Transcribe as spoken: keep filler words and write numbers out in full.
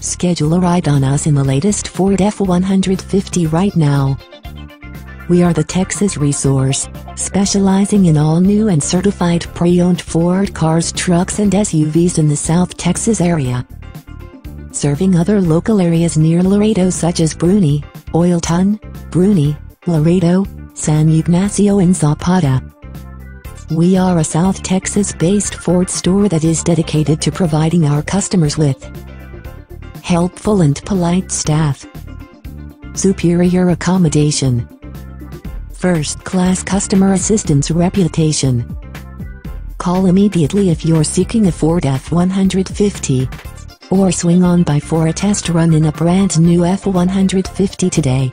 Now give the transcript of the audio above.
Schedule a ride on us in the latest Ford F one fifty right now. We are the Texas resource, specializing in all new and certified pre-owned Ford cars, trucks and S U Vs in the South Texas area. Serving other local areas near Laredo such as Bruni, Oilton, Bruni, Laredo, San Ygnacio and Zapata. We are a South Texas-based Ford store that is dedicated to providing our customers with helpful and polite staff, superior accommodation, first-class customer assistance reputation. Call immediately if you're seeking a Ford F one fifty, or swing on by for a test run in a brand new F one fifty today.